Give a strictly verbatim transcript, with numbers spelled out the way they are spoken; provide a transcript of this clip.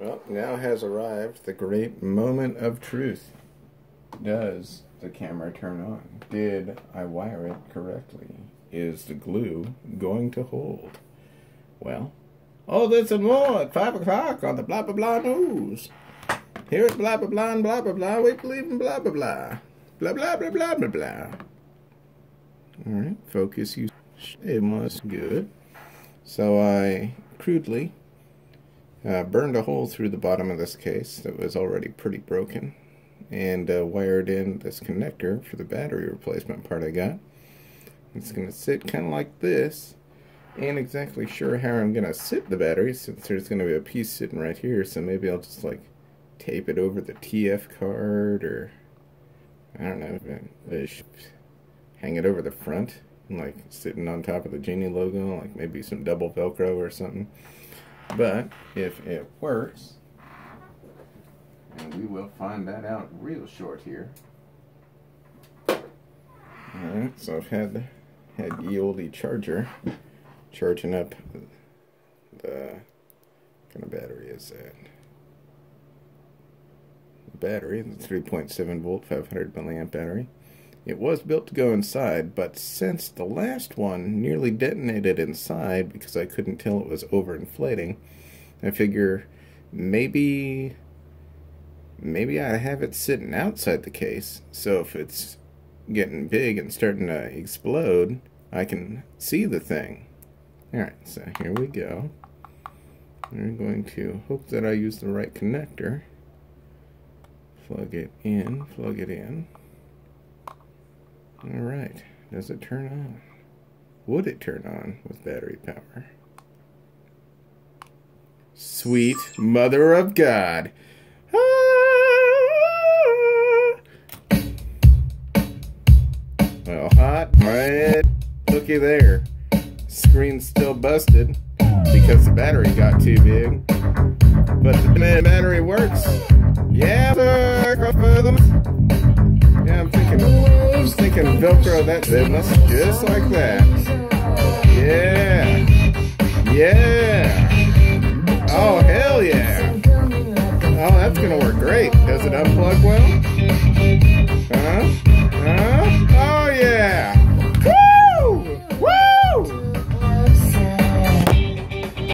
Well, now has arrived the great moment of truth. Does the camera turn on? Did I wire it correctly? Is the glue going to hold? Well, all this and more at five o'clock on the Blah Blah Blah News. Here at Blah Blah Blah and Blah Blah Blah, we believe in Blah Blah Blah. Blah Blah Blah Blah Blah Blah. Alright, focus you. It was good. So I crudely uh, burned a hole through the bottom of this case that was already pretty broken, and uh, wired in this connector for the battery replacement part I got. It's going to sit kind of like this. Ain't exactly sure how I'm going to sit the battery, since there's going to be a piece sitting right here, so maybe I'll just like tape it over the T F card, or I don't know, hang it over the front, and like sitting on top of the Genie logo, like maybe some double Velcro or something. But if it works, and we will find that out real short here. Alright, so I've had, had EOLI charger charging up the, what kind of battery is that? The battery, the three point seven volt, five hundred milliamp battery. It was built to go inside, but since the last one nearly detonated inside because I couldn't tell it was overinflating, I figure maybe... Maybe I have it sitting outside the case, so if it's getting big and starting to explode, I can see the thing. Alright, so here we go. I'm going to hope that I use the right connector. Plug it in, plug it in. Alright, does it turn on? Would it turn on with battery power? Sweet Mother of God! Well, hot red, looky there. Screen's still busted because the battery got too big. But the battery works. Yeah, yeah, I'm thinking, I'm thinking Velcro that business just like that. Yeah, yeah. Oh hell yeah! Oh, that's gonna work great. Does it unplug well? Huh? Huh? Oh yeah!